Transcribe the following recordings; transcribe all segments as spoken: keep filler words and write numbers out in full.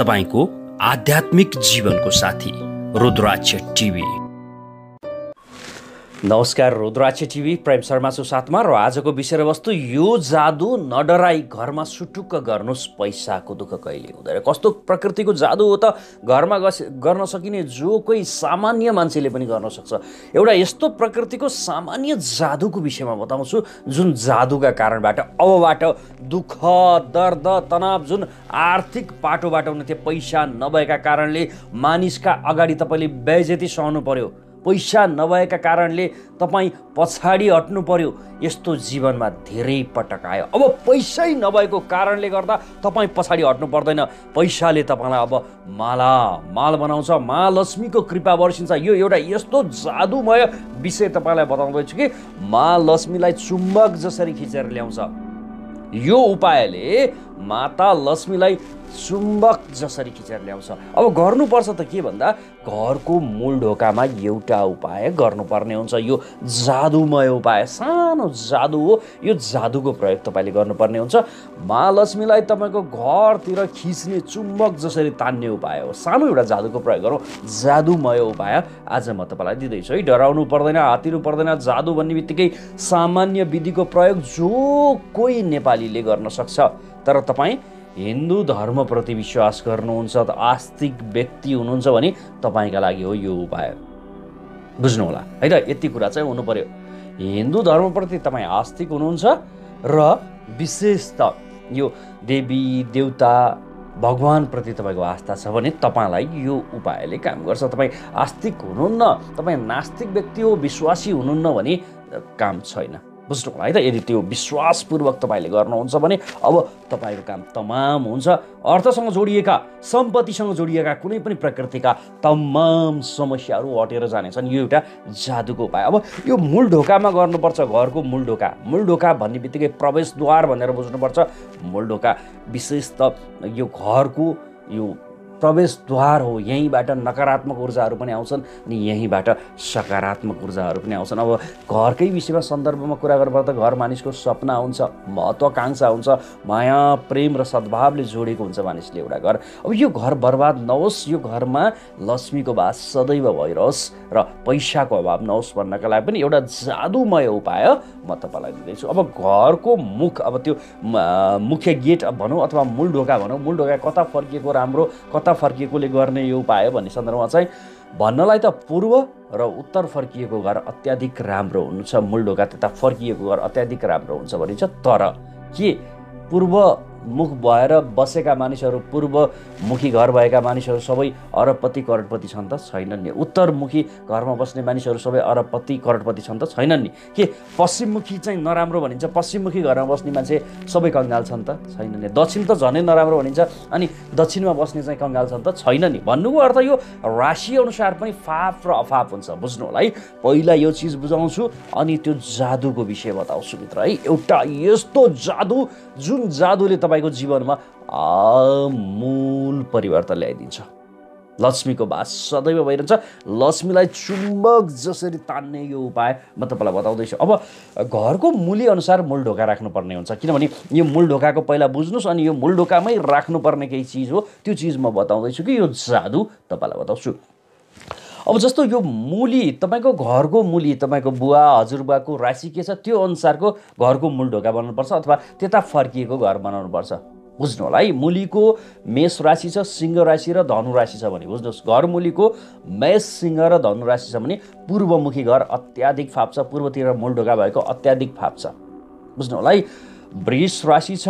तपाईको आध्यात्मिक जीवनको साथी रुद्राक्ष टिभी। नमस्कार, रुद्राक्ष टिभी प्राइम शर्मा को साथमा र आजको विषयवस्तु यो जादु नडराई घरमा सुटुक्क गर्नुस्, पैसाको दुःख कहिले हुँदैन। कस्तो प्रकृतिको जादु हो त, घरमा गर्न सकिने जो कोही सामान्य मान्छेले पनि गर्न सक्छ। एउटा यस्तो प्रकृतिको सामान्य जादुको विषयमा बताउँछु जुन जादुका कारणबाट अबबाट दुःख, दर्द, तनाव जुन आर्थिक पाटोबाट हुने थियो पैसा नभएका कारणले मानिसका अगाडि तपाईले बेइज्जती सहनु पर्यो, पैसा नभएका कारणले तपाई पछाडी हट्नु पर्यो। यस्तो जीवनमा धेरै पटक आयो। अब पैसै नभएको कारणले गर्दा तपाई पछाडी हट्नु पर्दैन। पैसाले तपाईलाई अब माला माल बनाउँछ, महालक्ष्मीको कृपा बर्सिन्छ। यो एउटा यस्तो जादुमय विषय तपाईलाई बताउँदै छु कि महालक्ष्मीलाई चुम्बक जसरी खिचेर ल्याउँछ, यो उपायले माता लक्ष्मीलाई चुम्बक जसरी खिचेर ल्याउँछ। अब गर्नुपर्छ त के भन्दा, घरको मूल ढोकामा एउटा उपाय गर्नुपर्ने हुन्छ। यो जादुमय उपाय, सानो जादु हो। यो जादुको प्रयोग तपाईले गर्नुपर्ने हुन्छ। महालक्ष्मीलाई तपाईको घरतिर खिच्ने, चुम्बक जसरी तान्ने उपाय हो। सानो एउटा जादुको प्रयोग गरौँ, जादुमय उपाय आज म तपाईलाई दिँदैछु है। डराउनु पर्दैन, हातिनु पर्दैन। जादु भन्ने बित्तिकै सामान्य विधिको प्रयोग जो कोही नेपालीले गर्न सक्छ। तर तपाई हिन्दू धर्मप्रति विश्वास गर्नुहुन्छ, आस्तिक व्यक्ति हुनुहुन्छ भने तपाईका लागि हो यो उपाय। बुझ्नु होला है त, यति कुरा चाहिँ हुनु पर्यो। हिन्दू धर्मप्रति तपाई आस्तिक हुनुहुन्छ र विशेषतः यो देवी देवता भगवानप्रति तपाईको आस्था छ भने तपाईलाई यो उपायले काम गर्छ। तपाई आस्तिक हुनुहुन्न, तपाई नास्तिक व्यक्ति हो, विश्वासी हुनुहुन्न भने काम छैन। बुझ्नु होला है त। यदि त्यो विश्वासपूर्वक तपाईले गर्नुहुन्छ भने अब तपाईको काम तमाम हुन्छ। अर्थसँग जोडिएका, सम्पत्तिसँग जोडिएका कुनै पनि प्रकृतिका तमाम समस्याहरू हटेर जानेछन्। यो एउटा जादुको उपाय। अब यो मूल ढोकामा गर्नुपर्छ, घरको मूल ढोका। मूल ढोका भन्ने बित्तिकै प्रवेशद्वार भनेर बुझ्नुपर्छ। मूल ढोका विशेष त यो घरको यो प्रवेशद्वार हो। यहीँबाट नकारात्मक ऊर्जाहरू पनि आउँछन् अनि यहीँबाट सकारात्मक ऊर्जाहरू पनि आउँछन्। अब घरकै विषयमा सन्दर्भमा कुरा गर्नुपर्दा घर मानिसको सपना हुन्छ, महत्वाकांक्षा हुन्छ, माया, प्रेम र सद्भावले जोडेको हुन्छ मानिसले एउटा घर। अब यो घर बर्बाद नहोस्, यो घरमा लक्ष्मीको वास सदैव भइरहोस् र पैसाको अभाव नहोस् भन्नका लागि पनि एउटा जादुमय उपाय म तपाईँलाई दिँदैछु। अब घरको मुख, अब त्यो मुख्य गेट भनौँ अथवा मूल ढोका भनौँ, मूल ढोका कता फर्किएको राम्रो, फर्किएकोले गर्ने यो उपाय भन्ने सन्दर्भमा चाहिँ भन्नलाई त पूर्व र उत्तर फर्किएको घर अत्याधिक राम्रो हुन्छ। मूल ढोका त्यता फर्किएको घर अत्याधिक राम्रो हुन्छ भनिन्छ। तर के पूर्व मुख भएर बसेका मानिसहरू, पूर्वमुखी घर भएका मानिसहरू सबै अरबपति करोडपति छन् त छैनन् नि? उत्तरमुखी घरमा बस्ने मानिसहरू सबै अरबपति करोडपति छन् त छैनन् नि? के पश्चिममुखी चाहिँ नराम्रो भनिन्छ, पश्चिममुखी घरमा बस्ने मान्छे सबै कङ्गाल छन् त छैनन् नि? दक्षिण त झनै नराम्रो भनिन्छ, अनि दक्षिणमा बस्ने चाहिँ कङ्गाल छन् त छैनन् नि? भन्नुको अर्थ यो राशि अनुसार पनि फाप र अफाप हुन्छ। बुझ्नु होला है। पहिला यो चिज बुझाउँछु अनि त्यो जादुको विषय बताउँछु भित्र है। एउटा यस्तो जादु जुन जादुले तपाईको जीवनमा आमूल परिवर्तन ल्याइदिन्छ। लक्ष्मीको वास सदैव भइरहन्छ। लक्ष्मीलाई चुम्बक जसरी तान्ने यो उपाय म तपाईँलाई बताउँदैछु। अब घरको मूल्य अनुसार मूल ढोका राख्नुपर्ने हुन्छ। किनभने यो मूल ढोकाको पहिला बुझ्नुहोस् अनि यो मूल ढोकामै राख्नुपर्ने केही चिज हो। त्यो चिज म बताउँदैछु कि यो जादु तपाईँलाई बताउँछु। अब जस्तो यो मूली, तपाईको घरको मूली, तपाईको बुवा हजुरबुवाको राशि के छ त्यो अनुसारको घरको मूल ढोका बनाउनुपर्छ अथवा त्यता फर्किएको घर बनाउनुपर्छ। बुझ्नु होला है। मूलीको मेष राशि छ, सिंह राशि र धनु राशि छ भने बुझ्नुहोस्, घर मूलीको मेष, सिंह र धनु राशि छ भने पूर्वमुखी घर अत्याधिक फाप छ, पूर्वतिर मूल ढोका भएको अत्याधिक फाप छ। बुझ्नु होला है। वृष राशि छ,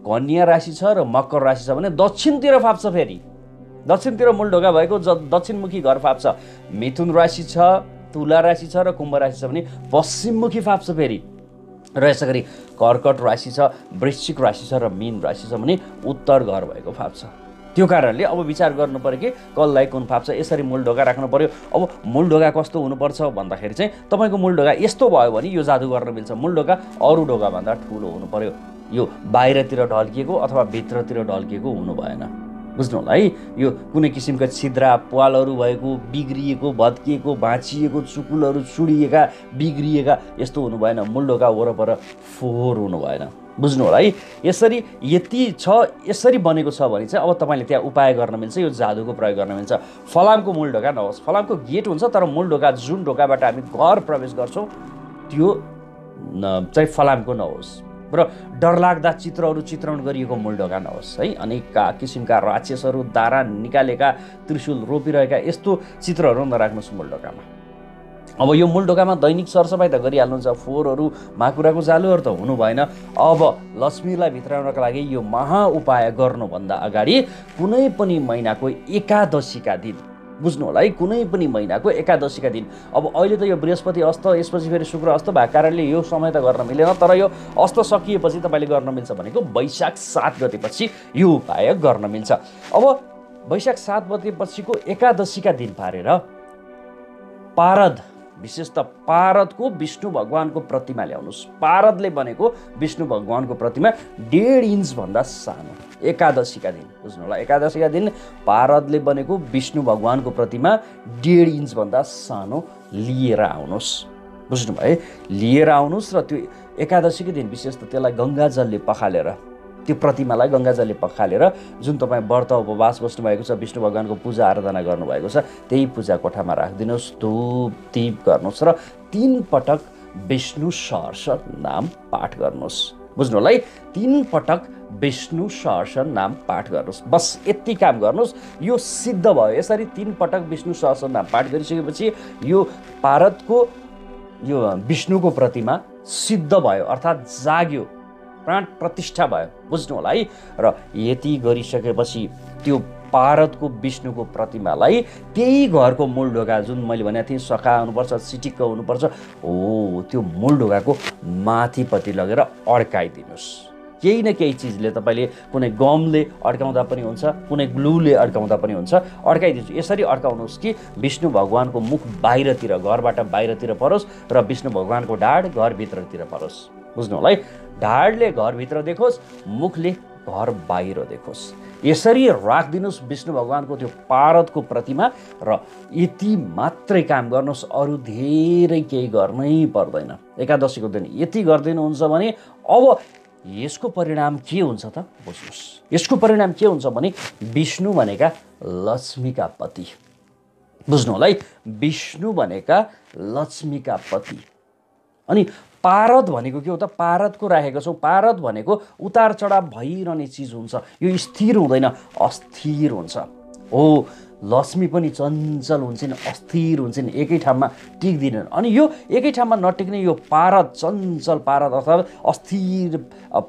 कन्या राशि छ र मकर राशि छ भने दक्षिणतिर फाप छ। फेरि दक्षिणतिर मूल ढोका भएको दक्षिणमुखी घर फाप छ। मिथुन राशि छ, तुला राशि छ र कुम्भ राशि छ भने पश्चिममुखी फाप छ फेरि। र यसै गरी कर्कट राशि छ, वृश्चिक राशि छ र मीन राशि छ भने उत्तर घर भएको फाप छ। त्यो कारणले अब विचार गर्नु पर्यो कि कसलाई कुन फाप छ। यसरी मूल ढोका राख्नु पर्यो। अब मूल ढोका कस्तो हुनुपर्छ भन्दाखेरि चाहिँ तपाईँको मूल ढोका यस्तो भयो भने यो जादु गर्न मिल्छ। मूल ढोका अरू ढोकाभन्दा ठुलो हुनु पर्यो। यो बाहिरतिर ढल्किएको अथवा भित्रतिर ढल्किएको हुनु भएन। बुझ्नु होला है। यो कुनै किसिमका छिद्रा, प्वालहरू भएको, बिग्रिएको, भत्किएको, भाँचिएको, चुकुलहरू चुडिएका, बिग्रिएका यस्तो हुनु भएन। मूल ढोका वरपर फोहोर हुनु भएन। बुझ्नु होला है यसरी यति छ यसरी बनेको छ भने चाहिँ अब तपाईले त्यहाँ उपाय गर्न मिल्छ यो जादुको प्रयोग गर्न मिल्छ फलामको मूल ढोका नहोस् फलामको गेट हुन्छ तर मूल ढोका जुन ढोकाबाट हामी घर प्रवेश गर्छौं त्यो चाहिँ फलामको नहोस् र डरलाग्दा चित्रहरु चित्रण गरिएको मूल ढोका नहोस् है अनेक किसिमका राक्षसहरु दारा निकालेका त्रिशूल रोपिरहेका यस्तो चित्रहरु नराख्नुस् मूल ढोकामा अब यो मूल ढोकामा दैनिक सरसफाई त गरिहाल्नुहुन्छ फोहोरहरु माकुराको जालुहरु त हुनु भएन अब लक्ष्मीलाई भित्राउनका लागि यो महा उपाय गर्नु भन्दा अगाडि कुनै पनि महिनाको एकादशीका दिन बुझ्नु होला है कुनै पनि महिनाको एकादशीका दिन अब अहिले त यो बृहस्पति अस्त यसपछि फेरि शुक्र अस्त भएको कारणले यो समय त गर्न मिलेन तर यो अस्त सकिएपछि तपाईले गर्न मिल्छ भनेको वैशाख सात गतेपछि यो उपाय गर्न मिल्छ अब वैशाख सात गतेपछिको एकादशीका दिन पारेर पारद विशेष त पारदको विष्णु भगवानको प्रतिमा ल्याउनुस् पारदले बनेको विष्णु भगवानको प्रतिमा डेढ इन्च भन्दा सानो एकादशीका दिन बुझ्नु होला एकादशीका दिन पारदले बनेको विष्णु भगवानको प्रतिमा डेढ इन्च भन्दा सानो लिएर आउनुस् बुझ्नु भए लिएर आउनुस् र त्यो एकादशीको दिन विशेष त त्यसलाई गंगा जलले पखालेर त्यो प्रतिमालाई गंगा जलले पखालेर जुन तपाई व्रत उपवास बस्नु भएको छ विष्णु भगवानको पूजा आराधना गर्नु भएको छ त्यही पूजा कोठामा राख्दिनुस् धूप दीप गर्नुस् र तीन पटक विष्णु सहस्र नाम पाठ गर्नुस् बुझ्नु होला है तीन पटक विष्णु सहस्र नाम पाठ गर्नुस् बस यति काम गर्नुस् यो सिद्ध भयो यसरी तीन पटक विष्णु सहस्र नाम पाठ गरिसकेपछि यो भारतको यो विष्णुको प्रतिमा सिद्ध भयो अर्थात जाग्यो प्राण प्रतिष्ठा भयो बुझ्नु होला है र यति गरिसकेपछि त्यो भारतको विष्णुको प्रतिमालाई त्यही घरको मूल ढोका जुन मैले भनेको थिएँ सखा हुनुपर्छ सिटिक हुनुपर्छ हो त्यो मूल ढोकाको माथिपट्टि लगेर अड्काइदिनुस् केही न केही चीजले तपाईले कुनै गमले अड्काउँदा पनि हुन्छ कुनै ग्लूले अड्काउँदा पनि हुन्छ अड्काइदिन्छु यसरी अड्काउनुस् कि विष्णु भगवानको मुख बाहिरतिर घरबाट बाहिरतिर परोस् र विष्णु भगवानको ढाड घर भित्रतिर परोस् बुझ्नु होला है ढाडले घर भित्र देखोस् मुखले घर बाहिर देखोस् यसरी राख्दिनुस् विष्णु भगवानको त्यो पारदको प्रतिमा र यति मात्रै काम गर्नुस् अरु धेरै केही गर्नै पर्दैन एकादशीको दिन यति गर्दिनुहुन्छ भने अब यसको परिणाम के हुन्छ त बुझ्नुस् यसको परिणाम के हुन्छ भने विष्णु भनेका लक्ष्मीका पति बुझ्नु होला है विष्णु भनेका लक्ष्मीका पति अनि पारद भनेको के हो त पारदको राखेको छौ पारद भनेको उतार चढाव भइरहने चीज हुन्छ यो स्थिर हुँदैन अस्थिर हुन्छ हो लक्ष्मी पनि चञ्चल हुन्छिन अस्थिर हुन्छिन एकै ठाउँमा टिक्दिनन् अनि यो एकै ठाउँमा नटिक्ने यो पारद चञ्चल पारद अर्थात् अस्थिर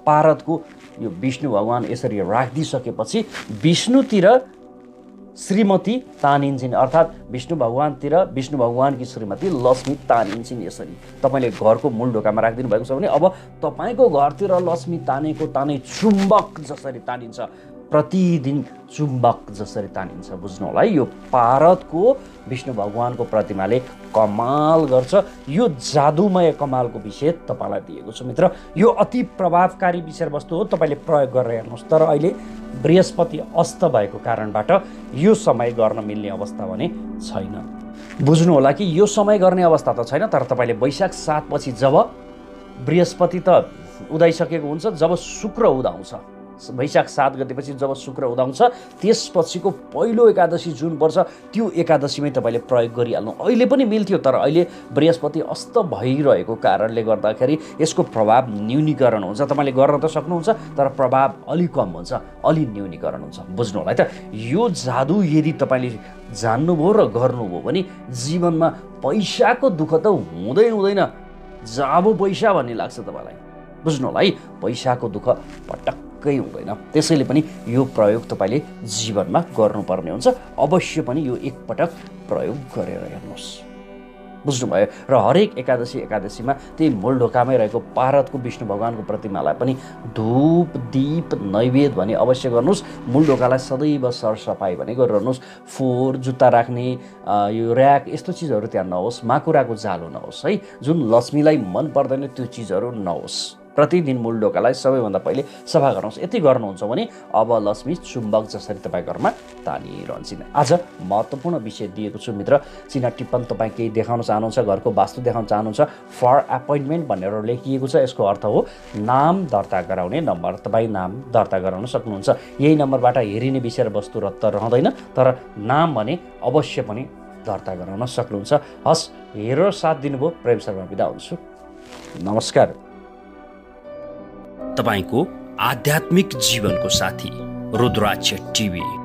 पारदको यो विष्णु भगवान यसरी राखिदिसकेपछि विष्णुतिर श्रीमती तानिन्छिन् अर्थात् विष्णु भगवानतिर विष्णु भगवानकी श्रीमती लक्ष्मी तानिन्छिन् यसरी तपाईले घरको मूल ढोकामा राखिदिनु भएको छ भने अब तपाईको घरतिर लक्ष्मी तानेको तानै चुम्बक जसरी तानिन्छ प्रतिदिन चुम्बक जसरी तानिन्छ बुझ्नु होला है यो पारदको विष्णु भगवानको प्रतिमाले कमाल गर्छ यो जादुमय कमालको विषय तपाईलाई दिएको छु मित्र यो अति प्रभावकारी विषयवस्तु हो तपाईले प्रयोग गरेर हेर्नुस् तर अहिले बृहस्पति अस्त भएको कारणबाट यो समय गर्न मिल्ने अवस्था भने छैन बुझ्नु होला कि यो समय गर्ने अवस्था त छैन तर तपाईले वैशाख सात पछि जब बृहस्पति त उदाइसकेको हुन्छ जब शुक्र उदाउँछ वैशाख सात गतेपछि जब शुक्र उदाउँछ त्यसपछिको पहिलो एकादशी जुन पर्छ त्यो एकादशीमै तपाईले प्रयोग गरिहाल्नु अहिले पनि मिल्थ्यो तर अहिले बृहस्पति अस्त भइरहेको कारणले गर्दाखेरि यसको प्रभाव न्यूनीकरण हुन्छ तपाईले गर्न त सक्नुहुन्छ तर प्रभाव अलि कम हुन्छ अलि न्यूनीकरण हुन्छ बुझ्नु होला है त यो जादु यदि तपाईले जान्नुभयो र गर्नुभयो भने जीवनमा पैसाको दुःख त हुँदै हुँदैन जाबो पैसा भन्ने लाग्छ तपाईलाई बुझ्नु होला है पैसाको दुःख पटक कै हुँदैन त्यसैले पनि यो प्रयोग तपाईले जीवनमा गर्नुपर्ने हुन्छ अवश्य पनि यो एकपटक प्रयोग गरेर हेर्नुस् बुझ्नु भयो र हरेक एकादशी एकादशीमा त्यही मूल ढोकामै रहेको पारदको विष्णु भगवानको प्रतिमालाई पनि धूप दीप नैवेद्य भने अवश्य गर्नुस् मूल ढोकालाई सदैव सरसफाई भने गरिरहनुस् फोहोर जुत्ता राख्ने यो र्याक यस्तो चीजहरु त्यहाँ नहोस् माकुराको जालो नहोस् है जुन लक्ष्मीलाई मन पर्दैन त्यो चीजहरु नहोस् प्रतिदिन मूल ढोकालाई सबैभन्दा पहिले सफा गर्नुहोस्। यति गर्नुहुन्छ भने अब लक्ष्मी चुम्बक जसरी तपाईको घरमा तानिरहन्छिन्। आज महत्त्वपूर्ण विषय दिएको छु मित्र। चिना टिप्पण तपाई केही देखाउन चाहनुहुन्छ, घरको वास्तु देखाउन चाहनुहुन्छ, फर एपोइन्टमेन्ट भनेर लेखिएको छ। यसको अर्थ हो नाम दर्ता गराउने नम्बर। तपाई नाम दर्ता गराउन सक्नुहुन्छ, यही नम्बरबाट हेरिने विषय वस्तु रत्त रहँदैन, तर नाम भने अवश्य पनि दर्ता गराउन सक्नुहुन्छ। हस् हेरेर साथ दिनुभयो, प्रेम शर्मा बिदा हुन्छु, नमस्कार। तपाईको आध्यात्मिक जीवनको साथी रुद्राक्ष टिभी।